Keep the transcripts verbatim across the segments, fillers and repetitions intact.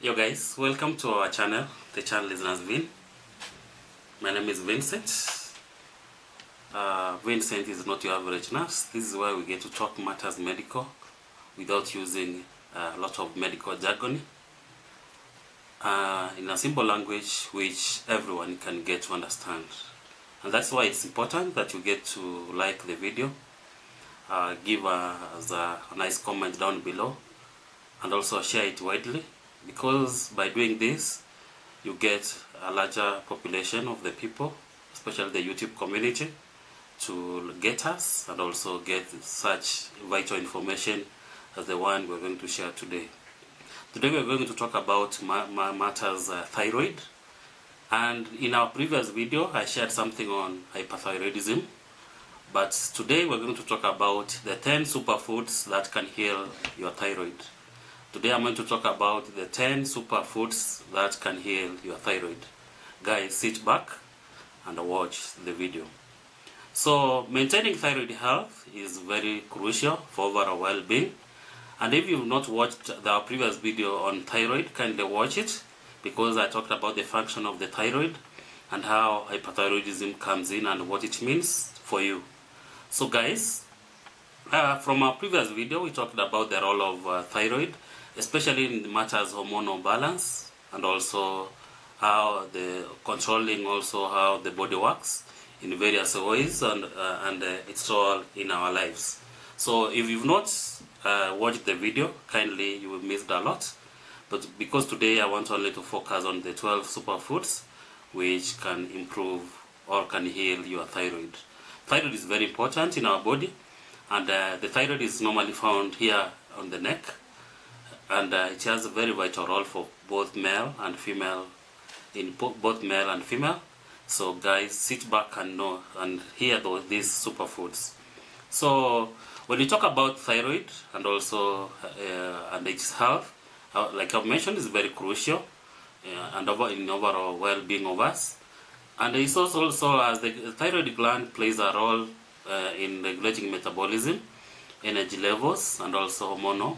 Yo guys, welcome to our channel. The channel is NurseVin. My name is Vincent. Uh, Vincent is not your average nurse. This is where we get to talk matters medical without using a lot of medical jargon. Uh, in a simple language which everyone can get to understand. And that's why it's important that you get to like the video, uh, give us a, a nice comment down below, and also share it widely. Because by doing this, you get a larger population of the people, especially the YouTube community, to get us and also get such vital information as the one we're going to share today. Today we're going to talk about ma ma matters uh, thyroid. And in our previous video, I shared something on hyperthyroidism. But today we're going to talk about the ten superfoods that can heal your thyroid. Today I'm going to talk about the ten superfoods that can heal your thyroid. Guys, sit back and watch the video. So, maintaining thyroid health is very crucial for overall well-being. And if you've not watched our previous video on thyroid, kindly watch it, because I talked about the function of the thyroid and how hyperthyroidism comes in and what it means for you. So guys, uh, from our previous video, we talked about the role of uh, thyroid, especially in matters hormonal balance, and also how the controlling also how the body works in various ways, and uh, and uh, it's all in our lives. So if you've not uh, watched the video, kindly, you will miss a lot. But because today I want only to focus on the twelve superfoods which can improve or can heal your thyroid. Thyroid is very important in our body, and uh, the thyroid is normally found here on the neck. And uh, it has a very vital role for both male and female, in both male and female. So guys, sit back and know and hear those, these superfoods. So when you talk about thyroid and also uh, and its health, uh, like I've mentioned, is very crucial uh, and over in overall well-being of us. And it's also, also as the thyroid gland plays a role uh, in regulating metabolism, energy levels, and also hormonal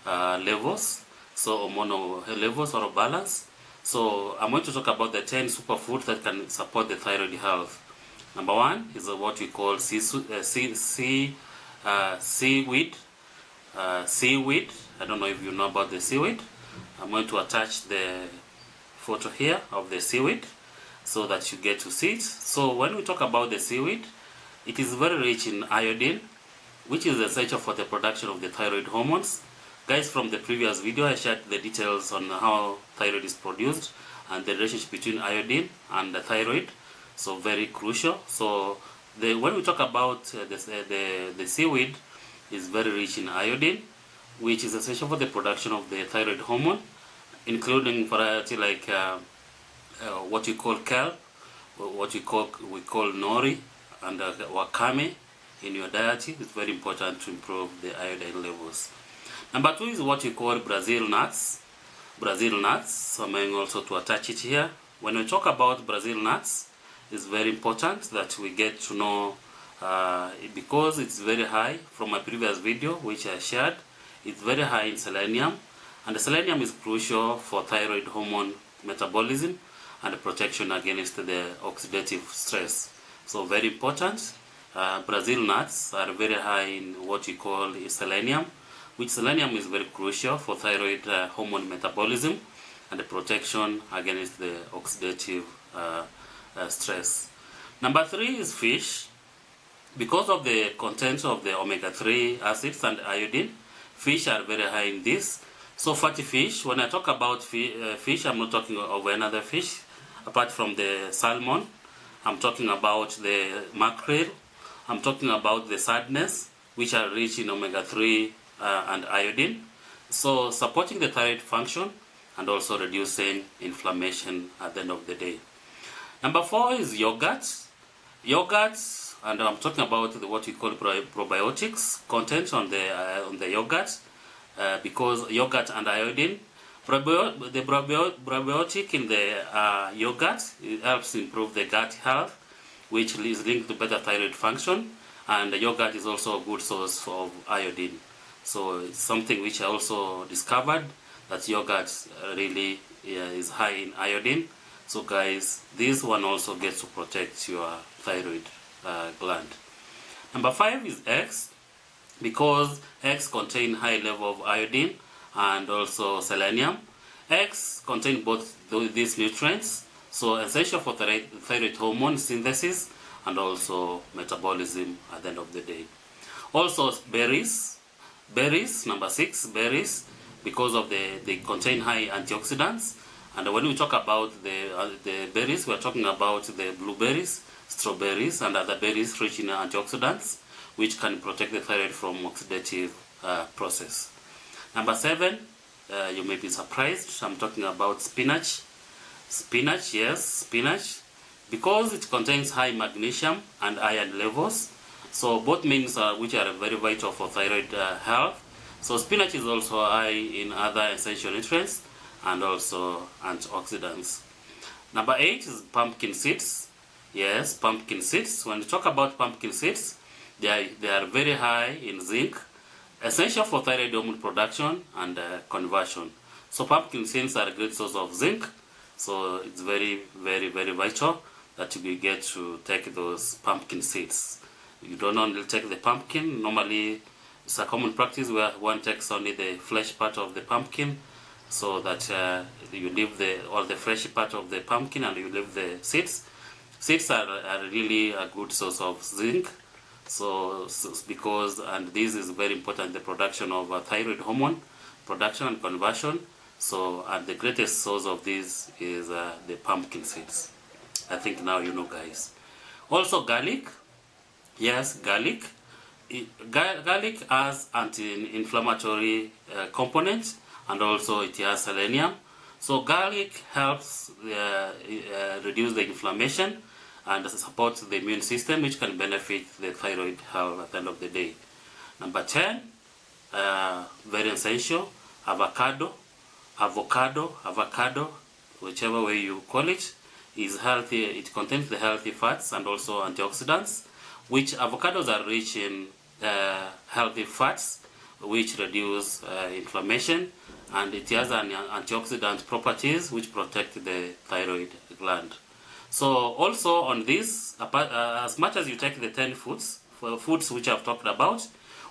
Uh, levels, so hormonal levels or balance. So I'm going to talk about the ten superfoods that can support the thyroid health. Number one is what we call sea, uh, sea, sea, uh, seaweed. Uh, seaweed. I don't know if you know about the seaweed. I'm going to attach the photo here of the seaweed so that you get to see it. So when we talk about the seaweed, it is very rich in iodine, which is essential for the production of the thyroid hormones. Guys, from the previous video, I shared the details on how thyroid is produced and the relationship between iodine and the thyroid. So very crucial. So the, when we talk about uh, the, the, the seaweed, is very rich in iodine, which is essential for the production of the thyroid hormone, including variety like uh, uh, what we call kelp, what we call, we call nori, and uh, wakame in your diet. It's very important to improve the iodine levels. Number two is what we call Brazil nuts. Brazil nuts, I'm going also to attach it here. When we talk about Brazil nuts, it's very important that we get to know, uh, because it's very high, from my previous video which I shared, it's very high in selenium, and the selenium is crucial for thyroid hormone metabolism and protection against the oxidative stress. So very important. Uh, Brazil nuts are very high in what we call selenium, which selenium is very crucial for thyroid uh, hormone metabolism and the protection against the oxidative uh, uh, stress. Number three is fish. Because of the content of the omega three acids and iodine, fish are very high in this. So fatty fish, when I talk about fi uh, fish, I'm not talking of another fish apart from the salmon. I'm talking about the mackerel. I'm talking about the sardines, which are rich in omega three Uh, and iodine, so supporting the thyroid function and also reducing inflammation at the end of the day. Number four is yogurt. Yogurt, and I'm talking about the, what we call probiotics content on the uh, on the yogurt, uh, because yogurt and iodine, probio the probio probiotic in the uh, yogurt, it helps improve the gut health, which is linked to better thyroid function, and the yogurt is also a good source of iodine. So it's something which I also discovered that yogurt really yeah, is high in iodine. So guys, this one also gets to protect your thyroid uh, gland. Number five is eggs, because eggs contain high level of iodine and also selenium. Eggs contain both these nutrients, so essential for thyroid hormone synthesis and also metabolism at the end of the day. Also berries, berries, number six, berries, because of the, they contain high antioxidants. And when we talk about the, uh, the berries, we're talking about the blueberries, strawberries, and other berries rich in antioxidants, which can protect the thyroid from oxidative uh, process. Number seven, uh, you may be surprised, I'm talking about spinach. Spinach, yes, spinach, because it contains high magnesium and iron levels. So both means uh, which are very vital for thyroid uh, health. So spinach is also high in other essential nutrients and also antioxidants. Number eight is pumpkin seeds. Yes, pumpkin seeds. When we talk about pumpkin seeds, they are, they are very high in zinc, essential for thyroid hormone production and uh, conversion. So pumpkin seeds are a great source of zinc. So it's very, very, very vital that you get to take those pumpkin seeds. You don't only take the pumpkin. Normally, it's a common practice where one takes only the flesh part of the pumpkin, so that uh, you leave the all the fresh part of the pumpkin and you leave the seeds. Seeds are, are really a good source of zinc. So, so because and this is very important, the production of uh, thyroid hormone production and conversion. So, and the greatest source of this is uh, the pumpkin seeds. I think now you know, guys. Also, garlic. Yes, garlic. Garlic has anti-inflammatory uh, component, and also it has selenium. So garlic helps uh, uh, reduce the inflammation and supports the immune system, which can benefit the thyroid health at the end of the day. Number ten, uh, very essential, avocado. Avocado, avocado, whichever way you call it, is healthy. It contains the healthy fats and also antioxidants, which avocados are rich in uh, healthy fats, which reduce uh, inflammation, and it has an antioxidant properties which protect the thyroid gland. So also on this, as much as you take the ten foods, foods which I've talked about,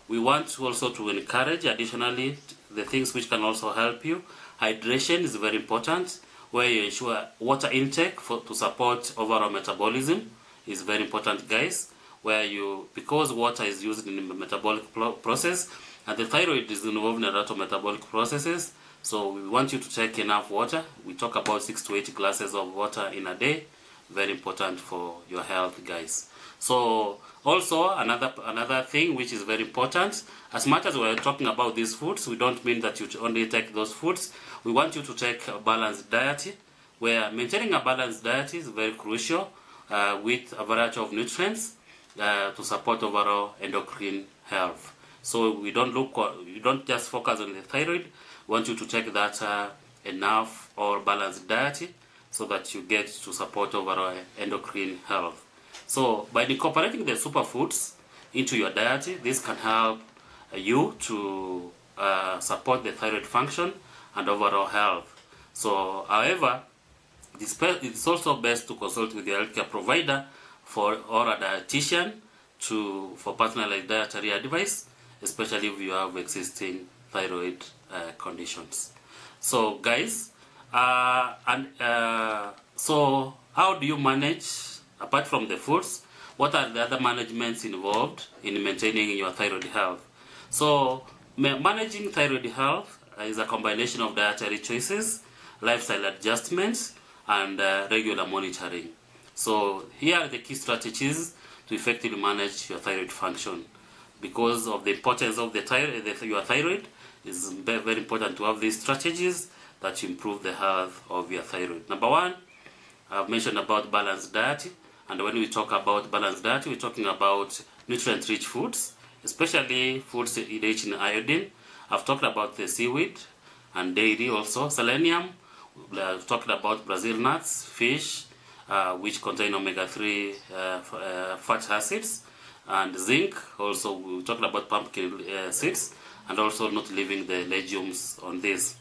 we want also to encourage additionally the things which can also help you. Hydration is very important, where you ensure water intake for, to support overall metabolism is very important, guys. Where you, because water is used in the metabolic process, and the thyroid is involved in a lot of metabolic processes, so we want you to take enough water. We talk about six to eight glasses of water in a day. Very important for your health, guys. So also another another thing which is very important, as much as we're talking about these foods, we don't mean that you only take those foods. We want you to take a balanced diet, where maintaining a balanced diet is very crucial, uh, with a variety of nutrients Uh, to support overall endocrine health. So we don't look, you don't just focus on the thyroid. We want you to take that uh, enough or balanced diet, so that you get to support overall endocrine health. So by incorporating the superfoods into your diet, this can help you to uh, support the thyroid function and overall health. So however, it's also best to consult with your healthcare provider for or a dietitian to for personalized dietary advice, especially if you have existing thyroid uh, conditions. So guys, uh, and uh, so how do you manage, apart from the foods, what are the other managements involved in maintaining your thyroid health? So managing thyroid health is a combination of dietary choices, lifestyle adjustments, and uh, regular monitoring. So here are the key strategies to effectively manage your thyroid function. Because of the importance of the thyroid, the, your thyroid, it's very, very important to have these strategies that improve the health of your thyroid. Number one, I've mentioned about balanced diet. And when we talk about balanced diet, we're talking about nutrient-rich foods, especially foods rich in iodine. I've talked about the seaweed and dairy also. Selenium, I've talked about Brazil nuts, fish, Uh, which contain omega three uh, uh, fatty acids, and zinc. Also, we talked about pumpkin uh, seeds, and also not leaving the legumes on this.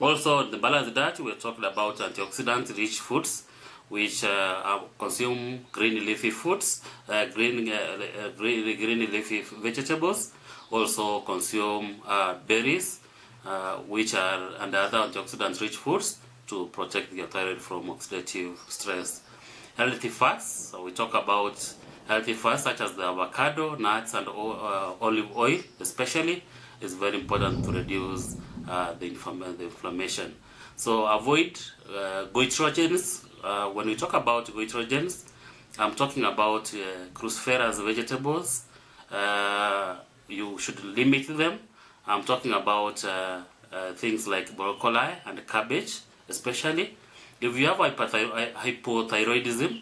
Also, the balanced diet, we're talking about antioxidant-rich foods, which uh, consume green leafy foods, uh, green, uh, green, green leafy vegetables, also consume uh, berries, uh, which are and other antioxidant-rich foods to protect your thyroid from oxidative stress. Healthy fats, so we talk about healthy fats such as the avocado, nuts, and uh, olive oil, especially, is very important to reduce uh, the, the inflammation. So avoid uh, goitrogens. Uh, when we talk about goitrogens, I'm talking about uh, cruciferous vegetables. Uh, you should limit them. I'm talking about uh, uh, things like broccoli and cabbage, especially. If you have hypothyroidism,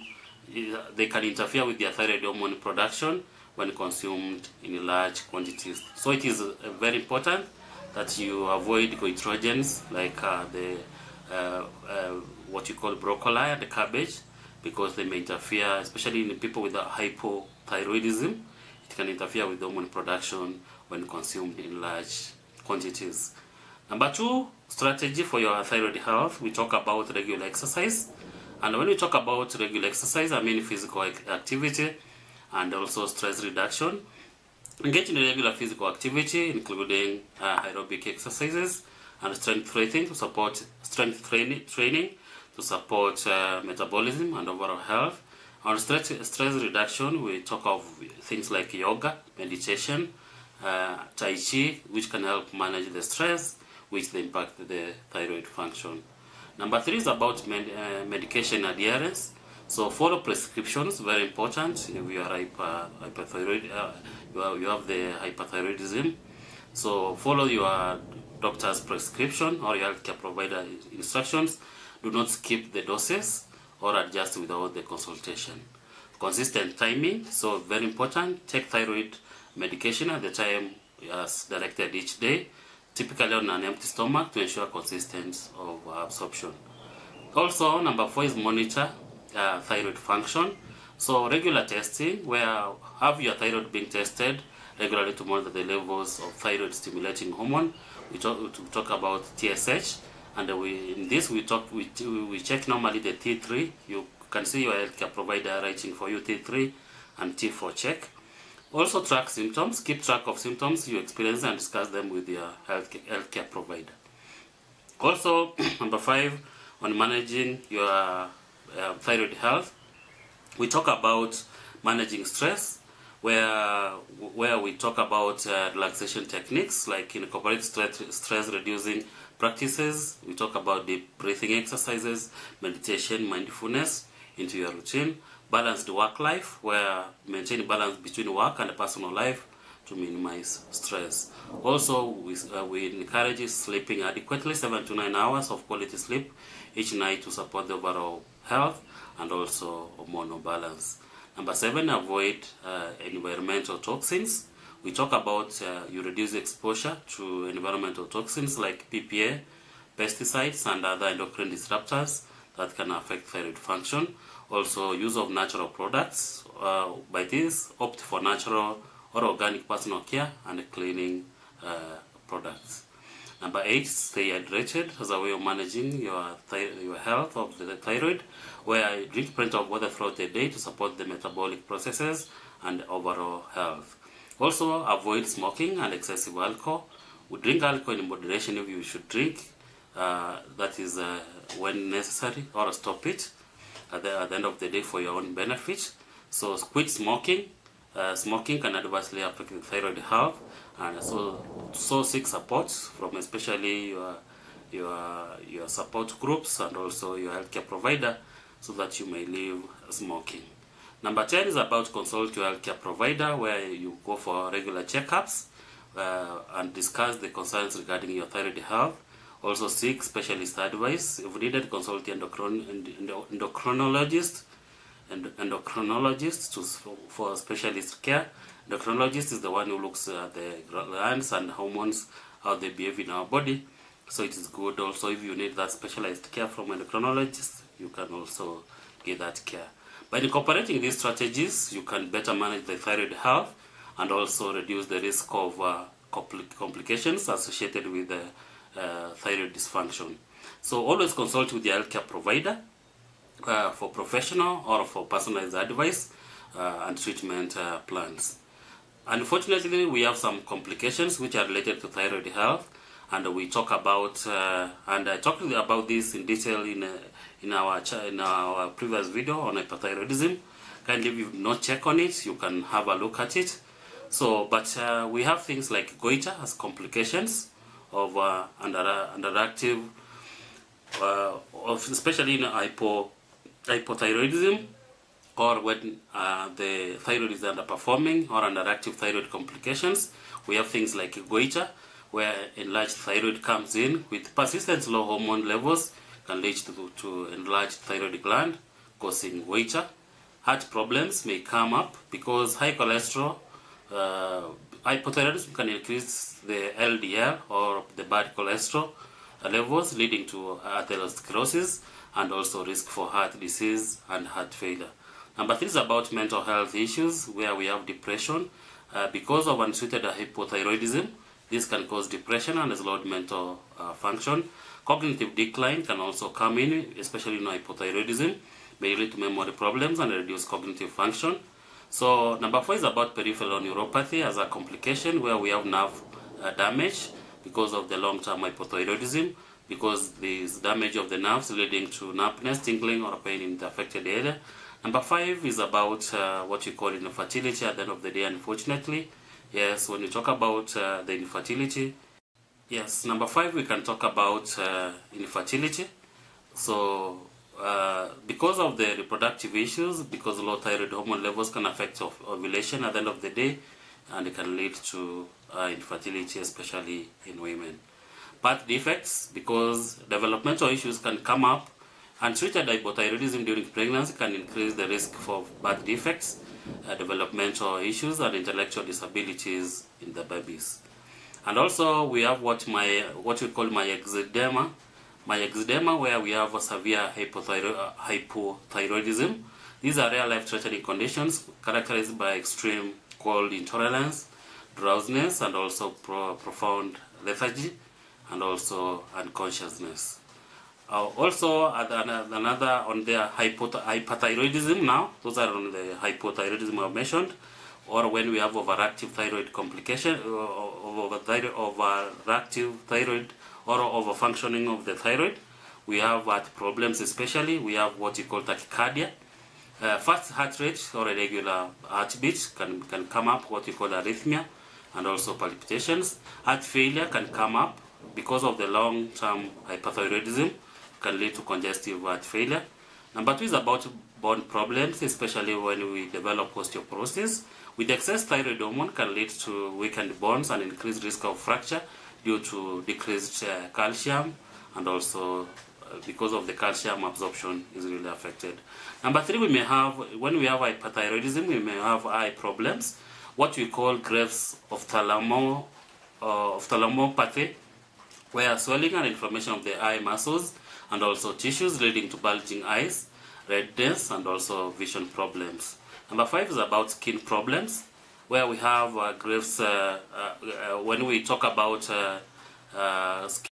they can interfere with their thyroid hormone production when consumed in large quantities. So it is very important that you avoid goitrogens like uh, the uh, uh, what you call broccoli and the cabbage, because they may interfere, especially in people with hypothyroidism. It can interfere with hormone production when consumed in large quantities. Number two strategy for your thyroid health, we talk about regular exercise. And when we talk about regular exercise, I mean physical activity and also stress reduction. Engage in regular physical activity, including uh, aerobic exercises and strength training to support strength training, training to support uh, metabolism and overall health. On stress, stress reduction, we talk of things like yoga, meditation, uh, tai chi, which can help manage the stress, which they impact the thyroid function. Number three is about med uh, medication adherence. So follow prescriptions, very important. If you are hyper, hyperthyroid, uh, you, are, you have the hyperthyroidism. So follow your doctor's prescription or your healthcare provider instructions. Do not skip the doses or adjust without the consultation. Consistent timing, so very important. Take thyroid medication at the time as directed each day, typically on an empty stomach, to ensure consistency of absorption. Also, number four is monitor uh, thyroid function. So regular testing, where have your thyroid been tested regularly to monitor the levels of thyroid stimulating hormone. We talk, we talk about T S H, and we, in this we talk we, we check normally the T three. You can see your healthcare provider writing for you T three and T four check. Also track symptoms, keep track of symptoms you experience and discuss them with your healthcare provider. Also, number five, on managing your uh, thyroid health, we talk about managing stress, where, where we talk about uh, relaxation techniques, like incorporate stress-reducing practices. We talk about deep breathing exercises, meditation, mindfulness into your routine. Balanced work life, where maintain balance between work and personal life to minimize stress. Also, we, uh, we encourage sleeping adequately, seven to nine hours of quality sleep each night to support the overall health and also hormonal balance. Number seven, avoid uh, environmental toxins. We talk about uh, you reduce exposure to environmental toxins like P P A, pesticides, and other endocrine disruptors that can affect thyroid function. Also, use of natural products. Uh, by this, opt for natural or organic personal care and cleaning uh, products. Number eight, stay hydrated as a way of managing your your health of the thyroid, where you drink plenty of water throughout the day to support the metabolic processes and overall health. Also, avoid smoking and excessive alcohol. We drink alcohol in moderation if you should drink. Uh, that is uh, when necessary, or stop it at the, at the end of the day for your own benefit. So quit smoking. Uh, smoking can adversely affect the thyroid health, and so so seek support from especially your your your support groups and also your healthcare provider, so that you may leave smoking. Number ten is about consult your healthcare provider, where you go for regular checkups uh, and discuss the concerns regarding your thyroid health. Also seek specialist advice. If needed, consult endocron endocrinologist and endocrinologist to, for specialist care. Endocrinologist is the one who looks at the glands and hormones, how they behave in our body. So it is good also if you need that specialized care from endocrinologist, you can also get that care. By incorporating these strategies, you can better manage the thyroid health and also reduce the risk of uh, compl complications associated with the uh, thyroid dysfunction. So always consult with your healthcare provider uh, for professional or for personalized advice uh, and treatment uh, plans. Unfortunately, we have some complications which are related to thyroid health, and we talk about uh, and I talked about this in detail in uh, in our in our previous video on hyperthyroidism. Kindly, if you've not checked on it, you can have a look at it. So, but uh, we have things like goiter as complications of uh, under underactive, uh, of especially in hypo hypothyroidism, or when uh, the thyroid is underperforming or underactive thyroid complications. We have things like goiter, where enlarged thyroid comes in with persistent low hormone levels, can lead to, to enlarged thyroid gland, causing goiter. Heart problems may come up because high cholesterol, uh, hypothyroidism can increase the L D L or the bad cholesterol levels, leading to atherosclerosis and also risk for heart disease and heart failure. Number three is about mental health issues, where we have depression. Uh, because of untreated hypothyroidism, this can cause depression and slowed mental uh, function. Cognitive decline can also come in, especially in hypothyroidism, may lead to memory problems and reduce cognitive function. So number four is about peripheral neuropathy as a complication, where we have nerve uh, damage because of the long-term hypothyroidism, because this damage of the nerves leading to numbness, tingling, or pain in the affected area. Number five is about uh, what you call infertility at the end of the day, unfortunately. Yes, when you talk about uh, the infertility, yes, number five, we can talk about uh, infertility. So, uh, because of the reproductive issues, because low thyroid hormone levels can affect ov ovulation at the end of the day, and it can lead to uh, infertility, especially in women. Birth defects, because developmental issues can come up. Untreated hypothyroidism during pregnancy can increase the risk for birth defects, uh, developmental issues, and intellectual disabilities in the babies. And also we have what my what we call myxedema, myxedema, where we have a severe hypothyro hypothyroidism. These are real life-threatening conditions characterized by extreme cold intolerance, drowsiness, and also pro profound lethargy, and also unconsciousness. Uh, also, at another on the hyperthyroidism now, those are on the hypothyroidism I've mentioned, or when we have overactive thyroid complication, uh, over thyroid, overactive thyroid, or overfunctioning of the thyroid. We have heart problems, especially. We have what you call tachycardia. Uh, fast heart rate or irregular heartbeat can, can come up, what you call arrhythmia, and also palpitations. Heart failure can come up because of the long-term hyperthyroidism. Can lead to congestive heart failure. Number two is about bone problems, especially when we develop osteoporosis. With excess thyroid hormone can lead to weakened bones and increased risk of fracture due to decreased uh, calcium, and also uh, because of the calcium absorption is really affected. Number three, we may have, when we have hyperthyroidism, we may have eye problems, what we call Graves' ophthalmo, uh, ophthalmopathy, where swelling and inflammation of the eye muscles and also tissues leading to bulging eyes, redness, and also vision problems. Number five is about skin problems, where we have uh, Graves', uh, uh, uh, when we talk about uh, uh, skin